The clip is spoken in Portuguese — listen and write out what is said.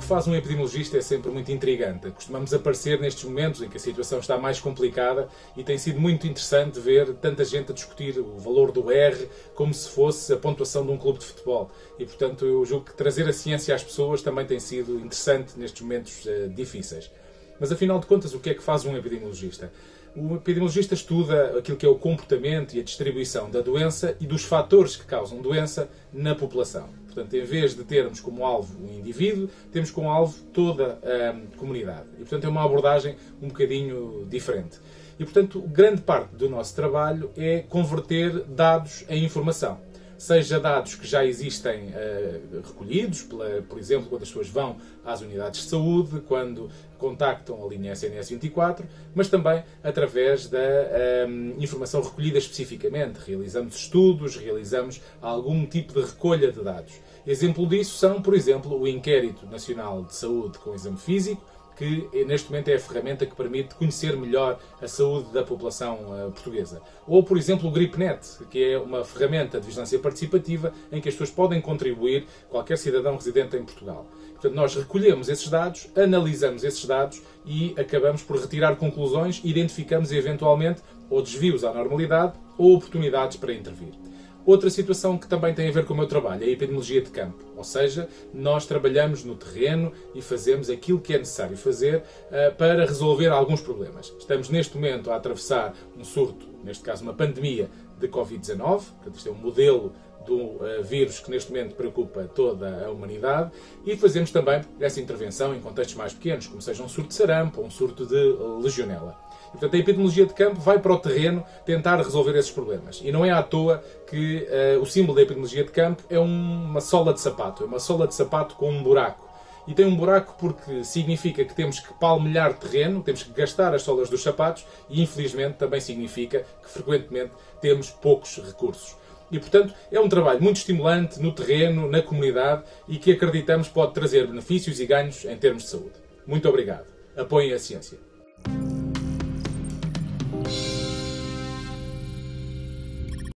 que faz um epidemiologista é sempre muito intrigante. Costumamos aparecer nestes momentos em que a situação está mais complicada e tem sido muito interessante ver tanta gente a discutir o valor do R como se fosse a pontuação de um clube de futebol. E, portanto, eu julgo que trazer a ciência às pessoas também tem sido interessante nestes momentos difíceis. Mas, afinal de contas, o que é que faz um epidemiologista? O epidemiologista estuda aquilo que é o comportamento e a distribuição da doença e dos fatores que causam doença na população. Portanto, em vez de termos como alvo um indivíduo, temos como alvo toda a comunidade. E, portanto, é uma abordagem um bocadinho diferente. E, portanto, grande parte do nosso trabalho é converter dados em informação. Seja dados que já existem recolhidos, por exemplo, quando as pessoas vão às unidades de saúde, quando contactam a linha SNS24, mas também através da informação recolhida especificamente. Realizamos estudos, realizamos algum tipo de recolha de dados. Exemplo disso são, por exemplo, o Inquérito Nacional de Saúde com Exame Físico, que neste momento é a ferramenta que permite conhecer melhor a saúde da população portuguesa. Ou, por exemplo, o GripNet, que é uma ferramenta de vigilância participativa em que as pessoas podem contribuir, qualquer cidadão residente em Portugal. Portanto, nós recolhemos esses dados, analisamos esses dados e acabamos por retirar conclusões, identificamos eventualmente ou desvios à normalidade ou oportunidades para intervir. Outra situação que também tem a ver com o meu trabalho é a epidemiologia de campo, ou seja, nós trabalhamos no terreno e fazemos aquilo que é necessário fazer para resolver alguns problemas. Estamos neste momento a atravessar um surto, neste caso uma pandemia de Covid-19, portanto isto é um modelo do vírus que neste momento preocupa toda a humanidade, e fazemos também essa intervenção em contextos mais pequenos, como seja um surto de sarampo ou um surto de legionela. E, portanto, a epidemiologia de campo vai para o terreno tentar resolver esses problemas. E não é à toa que o símbolo da epidemiologia de campo é uma sola de sapato, é uma sola de sapato com um buraco. E tem um buraco porque significa que temos que palmilhar terreno, temos que gastar as solas dos sapatos e, infelizmente, também significa que, frequentemente, temos poucos recursos. E, portanto, é um trabalho muito estimulante no terreno, na comunidade e que acreditamos pode trazer benefícios e ganhos em termos de saúde. Muito obrigado. Apoiem a ciência.